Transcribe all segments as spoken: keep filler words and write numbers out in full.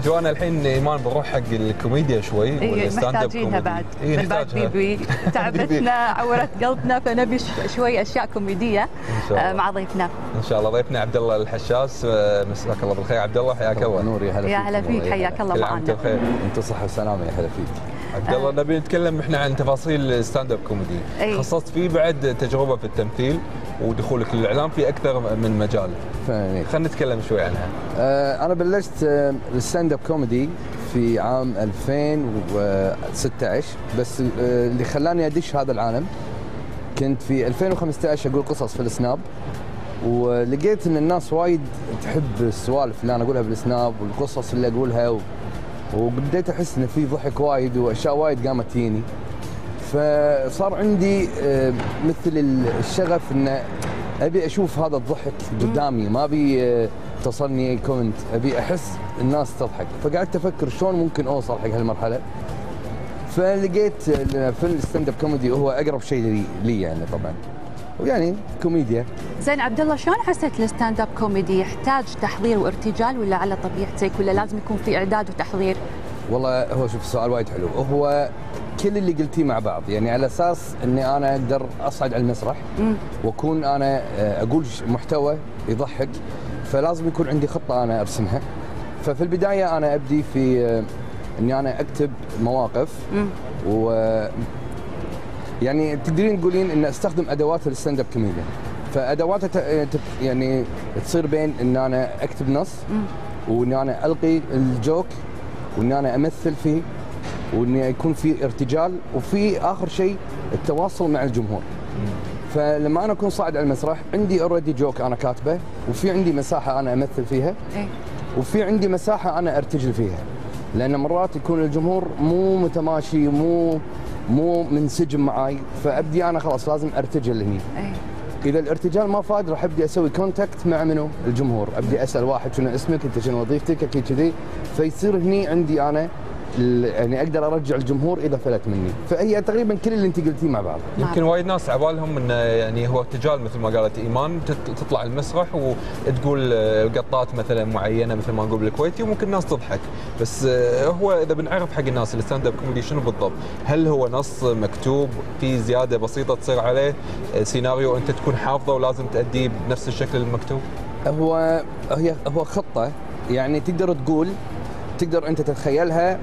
اجوانا الحين ايمان بنروح حق الكوميديا شوي والستاند اب كوميدي بعد إيه بعد بيبي تعبتنا عورت قلبنا فنبي شوي اشياء كوميديه مع ضيفنا ان شاء الله. ضيفنا عبد الله الحشاش، مساك الله بالخير عبد الله، حياك الله. نور يا هلا فيك، يا هلا فيك، حياك الله معنا. انت بخير، انت صحه وسلامه، يا هلا فيك عبد الله. نبي نتكلم احنا عن تفاصيل ستاند اب كوميدي، خصصت فيه بعد تجربه في التمثيل ودخولك للاعلام في اكثر من مجال، خلينا نتكلم شوي عنها. أه انا بلشت الستاند اب كوميدي في عام ألفين وستة عشر، بس اللي خلاني ادش هذا العالم كنت في ألفين وخمسة عشر اقول قصص في السناب، ولقيت ان الناس وايد تحب السوالف اللي انا اقولها بالسناب والقصص اللي اقولها و... وبديت احس ان في ضحك وايد واشياء وايد قامت تجيني، فصار عندي مثل الشغف ان ابي اشوف هذا الضحك قدامي، ما ابي تصلني اي كومنت، ابي احس الناس تضحك. فقعدت افكر شلون ممكن اوصل حق هالمرحله، فلقيت فيلم الستاند اب كوميدي هو اقرب شيء لي يعني طبعا، ويعني كوميديا. زين عبد الله، شلون حسيت الستاند اب كوميدي يحتاج تحضير وارتجال ولا على طبيعتك ولا لازم يكون في اعداد وتحضير؟ والله هو شوف السؤال وايد حلو، هو كل اللي قلتيه مع بعض، يعني على اساس اني انا اقدر اصعد على المسرح واكون انا اقول محتوى يضحك، فلازم يكون عندي خطه انا ارسمها. ففي البدايه انا ابدي في اني انا اكتب مواقف مم. و يعني تقدرين تقولين ان استخدم ادوات الستاند اب كوميديا، فادواتها يعني تصير بين ان انا اكتب نص وان انا القي الجوك وان انا امثل فيه وان يكون في ارتجال، وفي اخر شيء التواصل مع الجمهور. فلما انا اكون صاعد على المسرح عندي اوريدي جوك انا كاتبه، وفي عندي مساحه انا امثل فيها، وفي عندي مساحه انا ارتجل فيها، لان مرات يكون الجمهور مو متماشي مو مو منسجم معاي، فابدي انا خلاص لازم ارتجل هني. اذا الارتجال ما فاد راح ابدي اسوي كونتاكت مع منو؟ الجمهور، ابدي اسال واحد شنو اسمك؟ انت شنو وظيفتك؟ اكيد كذي، فيصير هني عندي انا يعني اقدر ارجع الجمهور اذا فلت مني، فهي تقريبا كل اللي انت قلتيه مع بعض. يمكن وايد ناس على بالهم انه يعني هو ارتجال مثل ما قالت ايمان، تطلع المسرح وتقول قطات مثلا معينه مثل ما نقول بالكويتي وممكن الناس تضحك، بس هو اذا بنعرف حق الناس الستاند اب كوميدي شنو بالضبط؟ هل هو نص مكتوب في زياده بسيطه تصير عليه سيناريو انت تكون حافظه ولازم تاديه بنفس الشكل المكتوب؟ هو هي هو خطه، يعني تقدر تقول تقدر انت تتخيلها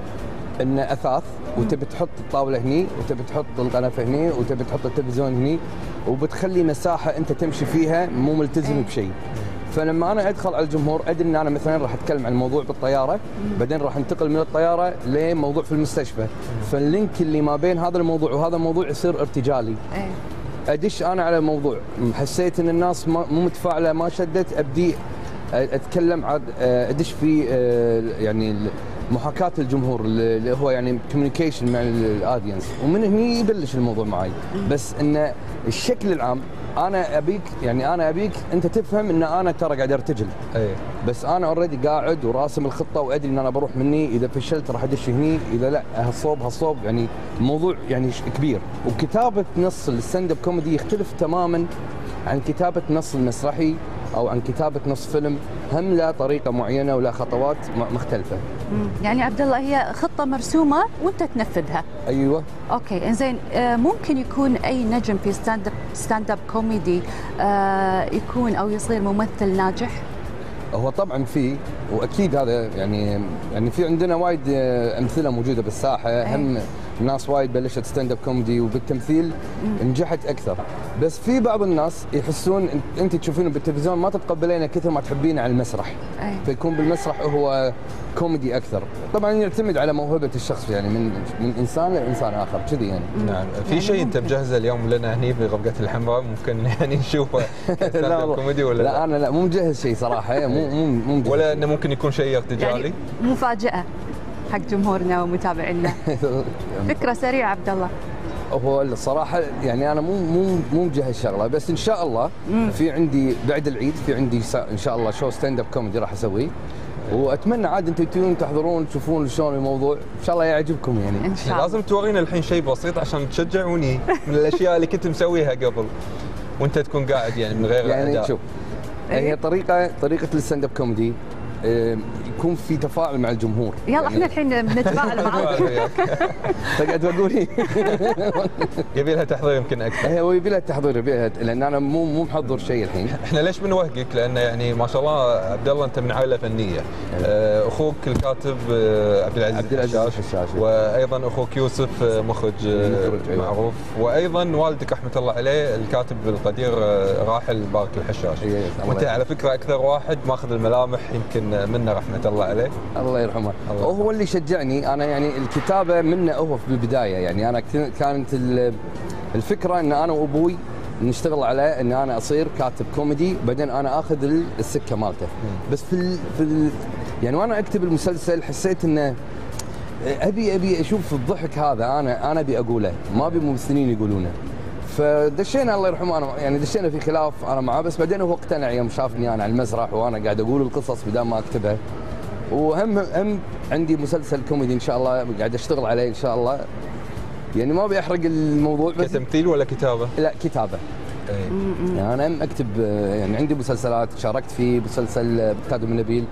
ان اثاث وتبي تحط الطاوله هني وتبي تحط القنفه هني وتبي تحط التلفزيون هني، وبتخلي مساحه انت تمشي فيها مو ملتزم بشيء. فلما انا ادخل على الجمهور ادري ان انا مثلا راح اتكلم عن موضوع بالطياره، بعدين راح انتقل من الطياره لموضوع في المستشفى، فاللينك اللي ما بين هذا الموضوع وهذا الموضوع يصير ارتجالي. ادش انا على موضوع حسيت ان الناس مو متفاعله ما شدت، ابدي اتكلم عن ادش في يعني محاكاه الجمهور اللي هو يعني كوميونيكيشن مع الاودينس، ومن هني يبلش الموضوع معي. بس ان الشكل العام انا ابيك يعني انا ابيك انت تفهم ان انا ترى قاعد ارتجل، اي بس انا اوريدي قاعد وراسم الخطه وادري ان انا بروح مني، اذا فشلت راح ادش هني، اذا لا هالصوب هالصوب، يعني الموضوع يعني كبير. وكتابه نص الستاند اب كوميدي يختلف تماما عن كتابه نص المسرحي او عن كتابه نص فيلم، هم لا طريقه معينه ولا خطوات مختلفه. يعني عبد الله هي خطه مرسومه وانت تنفذها. ايوه. اوكي انزين، ممكن يكون اي نجم في ستاند اب ستاند اب كوميدي يكون او يصير ممثل ناجح؟ هو طبعا في، واكيد هذا يعني يعني في عندنا وايد امثله موجوده بالساحه، أي. هم ناس وايد بلشت ستاند اب كوميدي وبالتمثيل نجحت اكثر، بس في بعض الناس يحسون انت تشوفينه بالتلفزيون ما تتقبلينه كثر ما تحبينه على المسرح، أي. فيكون بالمسرح هو كوميدي اكثر، طبعا يعتمد على موهبه الشخص يعني من من انسان لانسان اخر كذي يعني. نعم، في شيء انت مجهزه اليوم لنا هني في غبقه الحمراء ممكن يعني نشوفه ستاند اب كوميدي ولا لا؟ لا انا لا مو مجهز شيء صراحه، مو مو مو مجهز ولا انه ممكن يكون شيء ارتجالي يعني، مفاجاه حق جمهورنا ومتابعينا. فكره سريعه عبد الله. هو الصراحه يعني انا مو مو مو مجهز شغله، بس ان شاء الله في عندي بعد العيد في عندي ان شاء الله شو ستاند اب كوميدي راح اسويه، واتمنى عاد انتم تجون تحضرون تشوفون شلون الموضوع، ان شاء الله يعجبكم يعني. إن شاء الله. لازم تورينا الحين شيء بسيط عشان تشجعوني من الاشياء اللي كنت مسويها قبل وانت تكون قاعد يعني من غير يعني. شوف هي طريقه طريقه الستاند اب كوميدي يكون في تفاعل مع الجمهور. يلا يعني احنا الحين بنتفاعل معاك. تقعد تقولي يبي لها تحضير يمكن اكثر. هي يبي لها تحضير، يبي لها، لان انا مو مو محضر شيء الحين. احنا ليش بنوهقك؟ لان يعني ما شاء الله عبد الله انت من عائله فنيه. اخوك الكاتب عبد العزيز الحشاشي، وايضا اخوك يوسف مخرج معروف، وايضا والدك رحمه الله عليه الكاتب القدير راحل بارك الحشاش. وانت على فكره اكثر واحد ماخذ الملامح يمكن منه رحمه الله عليه، الله يرحمه. هو اللي شجعني انا يعني الكتابه منه هو في البدايه. يعني انا كانت الفكره ان انا وابوي نشتغل على ان انا اصير كاتب كوميدي، بعدين انا اخذ السكه مالته. بس في ال في ال يعني وانا اكتب المسلسل حسيت انه ابي ابي اشوف الضحك هذا، انا انا ابي اقوله، ما ابي ممثلين يقولونه. فدشينا الله يرحمه انا يعني دشينا في خلاف انا معاه، بس بعدين هو اقتنع يوم شافني انا على المسرح وانا قاعد اقول القصص بدل ما اكتبها. وهم هم عندي مسلسل كوميدي ان شاء الله قاعد اشتغل عليه ان شاء الله. يعني ما ابي احرق الموضوع. بس كتمثيل ولا كتابه؟ لا كتابه. أي. يعني انا اكتب، يعني عندي مسلسلات شاركت في مسلسل كادم النبيل،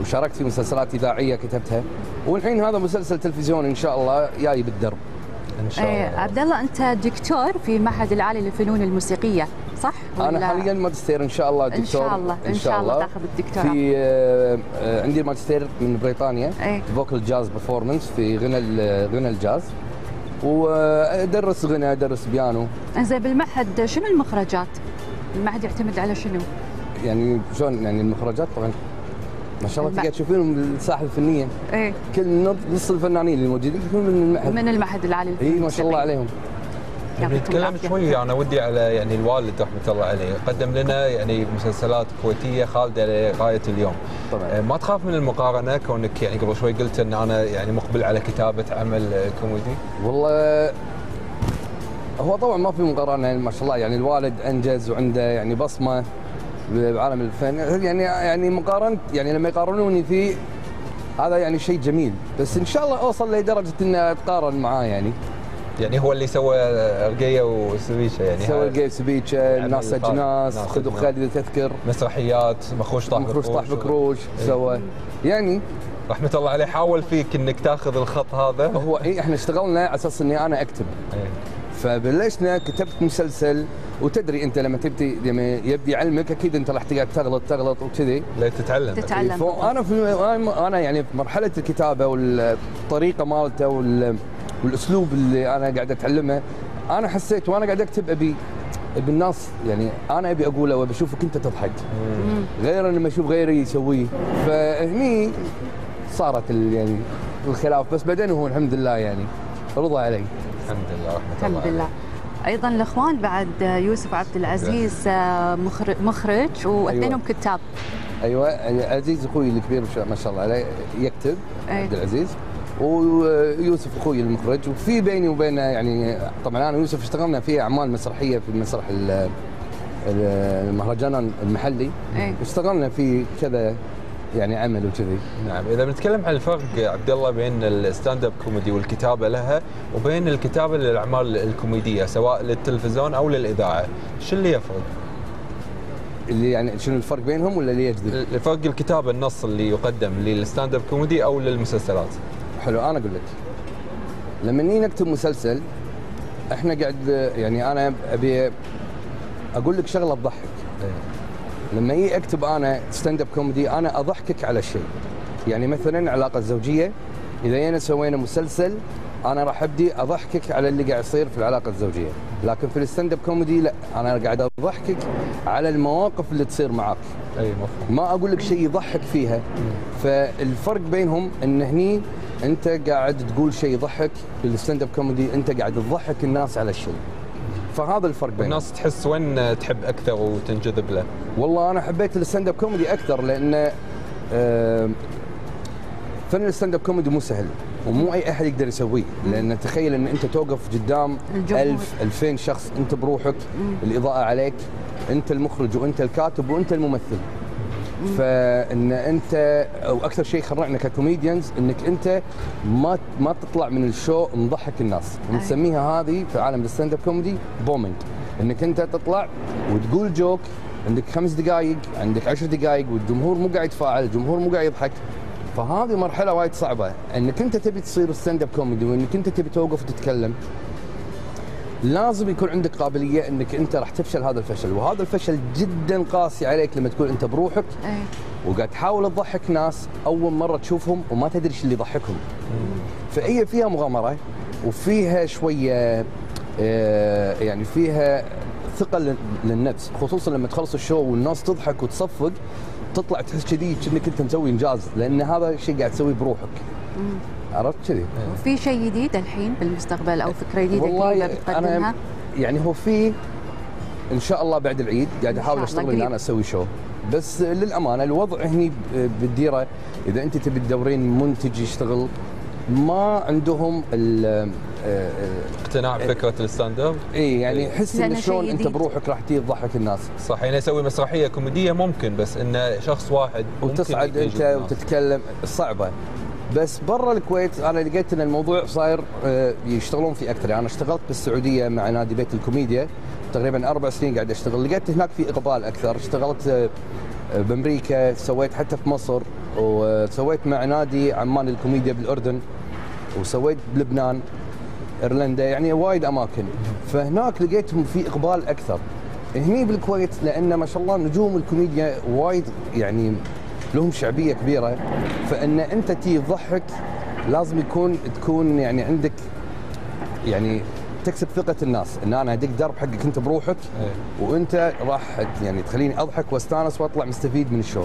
وشاركت في مسلسلات اذاعيه كتبتها، والحين هذا مسلسل تلفزيوني ان شاء الله جاي بالدرب ان شاء الله. عبد الله انت دكتور في المعهد العالي للفنون الموسيقيه صح؟ انا حاليا ماجستير ان شاء الله دكتور. ان شاء الله ان شاء الله تاخذ الدكتوراه. في عندي ماجستير من بريطانيا فوكال جاز بيرفورمنس في غنى غنى الجاز، وادرس غنى ادرس بيانو. زين بالمعهد شنو المخرجات؟ المعهد يعتمد على شنو؟ يعني شلون يعني المخرجات طبعا ما شاء الله تقعد تشوفينهم الساحه الفنيه. ايه كل نص الفنانين اللي موجودين يكونون من المعهد من المعهد العالي للفنون. اي ما شاء الله عليهم. نتكلم شوي انا ودي على يعني الوالد رحمه الله عليه، قدم لنا يعني مسلسلات كويتيه خالده لغايه اليوم. طبعا ما تخاف من المقارنه كونك يعني قبل شوي قلت ان انا يعني مقبل على كتابه عمل كوميدي؟ والله هو طبعا ما في مقارنه ما شاء الله، يعني الوالد انجز وعنده يعني بصمه بعالم الفن. يعني يعني مقارنه يعني لما يقارنوني فيه هذا يعني شيء جميل، بس ان شاء الله اوصل لدرجه ان اتقارن معاه. يعني يعني هو اللي سوى رقيه وسبيشه، يعني سوى رقيه وسبيشه، ناس اجناس، خذوا خالد تذكر، مسرحيات، مخروش طاح بكروش، مخروش طاح بكروش سوى. يعني رحمه الله عليه حاول فيك انك تاخذ الخط هذا. هو اي احنا اشتغلنا على اساس اني انا اكتب. فبلشنا كتبت مسلسل، وتدري انت لما تبدي لما يبدي علمك اكيد انت راح تقعد تغلط تغلط وكذي لا تتعلم تتعلم. انا انا يعني في مرحله الكتابه والطريقه مالته وال والاسلوب اللي انا قاعد اتعلمه، انا حسيت وانا قاعد اكتب ابي بالناس يعني انا ابي اقوله وابي اشوفك انت تضحك غير لما اشوف غيري يسويه. فهني صارت يعني الخلاف، بس بعدين هو الحمد لله يعني رضى علي الحمد لله رحمه الله الحمد لله. ايضا الاخوان بعد يوسف عبد العزيز مخرج واثنينهم أيوة. كتاب ايوه. عزيز اخوي الكبير ما شاء الله عليه يكتب أيوة. عبد العزيز، ويوسف اخوي المخرج. وفي بيني وبينه يعني طبعا انا ويوسف اشتغلنا في اعمال مسرحيه في المسرح المهرجان المحلي، اشتغلنا في كذا يعني عمل وكذي. نعم. اذا بنتكلم عن الفرق عبد الله بين الستاند اب كوميدي والكتابه لها وبين الكتابه للاعمال الكوميديه سواء للتلفزيون او للاذاعه، شو اللي يفرق؟ اللي يعني شنو الفرق بينهم ولا اللي يجذب؟ الفرق الكتابه النص اللي يقدم للستاند اب كوميدي او للمسلسلات. حلو. انا اقول لك لما نيجي نكتب مسلسل احنا قاعد يعني انا ابي اقول لك شغله تضحك. لما اجي اكتب انا ستاند اب كوميدي انا اضحكك على شيء، يعني مثلا علاقه زوجيه، اذا جينا سوينا مسلسل انا راح ابدي اضحكك على اللي قاعد يصير في العلاقه الزوجيه، لكن في الستاند اب كوميدي لا، انا قاعد اضحكك على المواقف اللي تصير معك. اي مفهوم. ما اقول لك شيء يضحك فيها. فالفرق بينهم ان هني انت قاعد تقول شيء يضحك، بالستاند اب كوميدي انت قاعد تضحك الناس على الشيء. فهذا الفرق بينهم. الناس تحس وين تحب اكثر وتنجذب له؟ والله انا حبيت الستاند اب كوميدي اكثر، لان فن الستاند اب كوميدي مو سهل ومو اي احد يقدر يسويه، لان تخيل ان انت توقف قدام ألف ألفين شخص انت بروحك، الاضاءه عليك، انت المخرج وانت الكاتب وانت الممثل. فان انت واكثر شيء خرعنا ككوميديانز انك انت ما ما تطلع من الشو مضحك الناس، ونسميها هذه في عالم الستاند اب كوميدي بومينج، انك انت تطلع وتقول جوك عندك خمس دقائق عندك عشر دقائق والجمهور مو قاعد يتفاعل، الجمهور مو قاعد يضحك، فهذه مرحله وايد صعبه انك انت تبي تصير ستاند اب كوميدي وانك انت تبي توقف وتتكلم. لازم يكون عندك قابليه انك انت راح تفشل هذا الفشل، وهذا الفشل جدا قاسي عليك لما تكون انت بروحك أي. وقاعد تحاول تضحك ناس اول مره تشوفهم وما تدري ايش اللي يضحكهم. فهي فيها مغامره وفيها شويه يعني فيها ثقل للنفس، خصوصا لما تخلص الشو والناس تضحك وتصفق تطلع تحس كذي كأنك انت مسوي انجاز، لان هذا الشيء قاعد تسويه بروحك. مم. عرفت كذي؟ وفي شيء جديد الحين بالمستقبل او فكره جديده والله بتقدمها؟ أنا يعني هو في ان شاء الله بعد العيد قاعد احاول اشتغل ان انا اسوي شو، بس للامانه الوضع هني بالديره اذا انت تبي تدورين منتج يشتغل ما عندهم اقتناع بفكره الستاند اب. اي يعني يحس ان شلون انت بروحك راح تجي تضحك الناس. صح، يعني اسوي مسرحيه كوميديه ممكن، بس انه شخص واحد وتصعد انت وتتكلم صعبه. بس برا الكويت انا لقيت ان الموضوع صاير يشتغلون فيه اكثر، يعني انا اشتغلت بالسعوديه مع نادي بيت الكوميديا تقريبا اربع سنين قاعد اشتغل، لقيت هناك في اقبال اكثر، اشتغلت بامريكا، سويت حتى في مصر، وسويت مع نادي عمان الكوميديا بالاردن، وسويت بلبنان، ايرلندا، يعني وايد اماكن، فهناك لقيتهم في اقبال اكثر. هني بالكويت لان ما شاء الله نجوم الكوميديا وايد يعني لهم شعبيه كبيره، فان انت تي تضحك لازم يكون تكون يعني عندك يعني تكسب ثقه الناس ان انا اديك درب حقك انت بروحك وانت راح يعني تخليني اضحك واستانس واطلع مستفيد من الشو.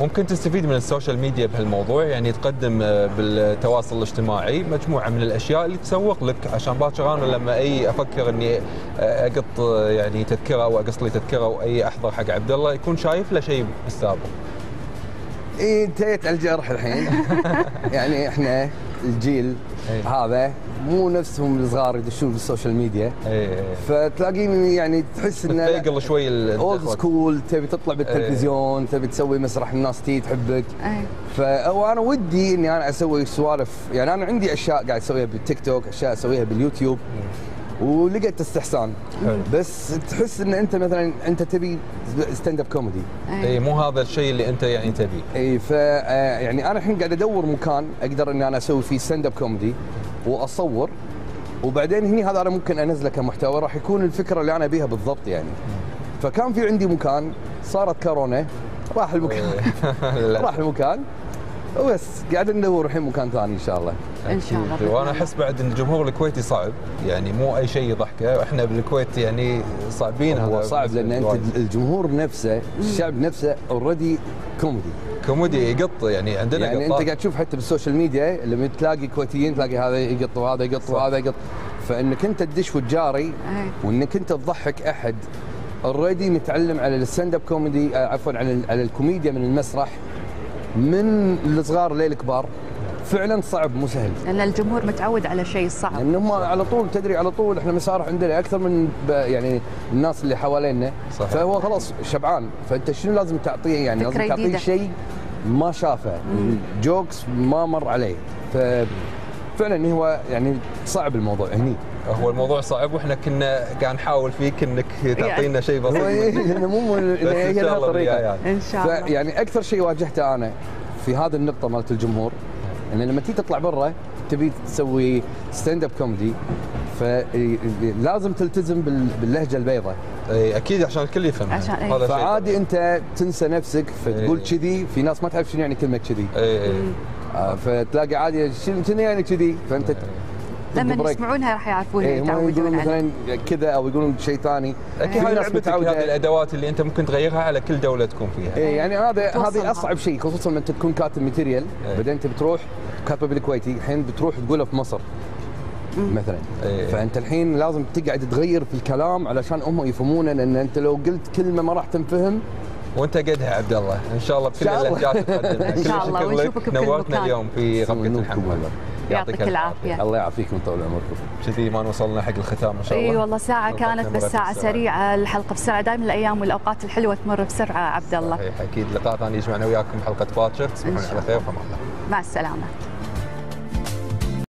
ممكن تستفيد من السوشيال ميديا بهالموضوع، يعني تقدم بالتواصل الاجتماعي مجموعه من الاشياء اللي تسوق لك، عشان باكر انا لما اي افكر اني اقط يعني تذكره او اقص لي تذكره او اي احضر حق عبد الله يكون شايف له شيء بالسابق. اي انتهيت على الجرح الحين. يعني احنا الجيل هذا مو نفسهم الصغار يدشون بالسوشيال ميديا، فتلاقيه يعني تحس انه تثقل شوي اولد سكول، تبي تطلع بالتلفزيون، تبي تسوي مسرح الناس تي تحبك. فانا ودي اني انا اسوي سوالف، يعني انا عندي اشياء قاعد اسويها بالتيك توك، اشياء اسويها باليوتيوب ولقيت استحسان. حلو. بس تحس ان انت مثلا انت تبي ستاند اب كوميدي، اي مو هذا الشيء اللي انت يعني تبيه. اي ف يعني انا الحين قاعد ادور مكان اقدر اني انا اسوي فيه ستاند اب كوميدي واصور، وبعدين هني هذا انا ممكن انزله كمحتوى راح يكون الفكره اللي انا بيها بالضبط يعني. فكان في عندي مكان، صارت كورونا، راح المكان. راح المكان وبس قاعد ندور الحين مكان ثاني ان شاء الله. ان شاء الله. وانا احس بعد ان الجمهور الكويتي صعب، يعني مو اي شيء يضحكه، احنا بالكويت يعني صعبين. هو صعب لان انت الجمهور نفسه، الشعب نفسه اوريدي كوميدي. كوميدي يقط، يعني عندنا يعني قطار. انت قاعد تشوف حتى بالسوشيال ميديا لما تلاقي كويتيين تلاقي هذا يقط وهذا يقط وهذا يقط، فانك انت تدش وتجاري وانك انت تضحك احد اوريدي متعلم على الستاند اب كوميدي، عفوا على على الكوميديا من المسرح من الصغار للكبار فعلا صعب مو سهل، لان الجمهور متعود على شيء صعب، لان هم على طول تدري على طول احنا مسارح عندنا اكثر من يعني الناس اللي حوالينا. صحيح. فهو خلاص شبعان، فانت شنو لازم تعطيه؟ يعني لازم تعطيه شيء ما شافه، جوكس ما مر عليه، ففعلا هو يعني صعب الموضوع هني. هو الموضوع صعب واحنا كنا قاعد نحاول فيك انك تعطينا شيء بسيط. انه مو هي لها طريقه يعني. ان شاء الله. يعني اكثر شيء واجهته انا في هذه النقطه مالت الجمهور ان لما تيجي تطلع برا تبي تسوي ستاند اب كوميدي فلازم تلتزم باللهجه البيضاء. اي اكيد عشان الكل يفهم. عشان يعني. هذا فعادي انت تنسى نفسك فتقول كذي، في ناس ما تعرف شنو يعني كلمه كذي. اي اي فتلاقي عادي شنو يعني كذي، فانت لما يسمعونها راح يعرفونها. إيه يقولون مثلا كذا او يقولون شيء ثاني. اكيد الناس متعوده على هذه الادوات اللي انت ممكن تغيرها على كل دوله تكون فيها. اي يعني هذا هذه اصعب شيء، خصوصا لما انت تكون كاتب ماتيريال بعدين انت بتروح كاتبه بالكويتي الحين بتروح تقولها في مصر مثلا. إيه. فانت الحين لازم تقعد تغير في الكلام علشان هم يفهمونه، لان انت لو قلت كلمه ما راح تنفهم. وانت قدها عبد الله، ان شاء الله بكل اللهجات تقدمها. ان شاء الله ونشوفك بكل مكان. نورتنا اليوم في غبقة الحمراء. يعطيك العافية. الله يعافيكم ويطول عمركم. كذي ما وصلنا حق الختام ان شاء الله. اي والله ساعة كانت بس ساعة سريعة، الحلقة بسرعة، دائما الأيام والأوقات الحلوة تمر بسرعة عبد الله. صحيح أكيد، لقاء ثاني يجمعنا وياكم حلقة باكر، تصبحون على خير وفي أمان الله. مع السلامة.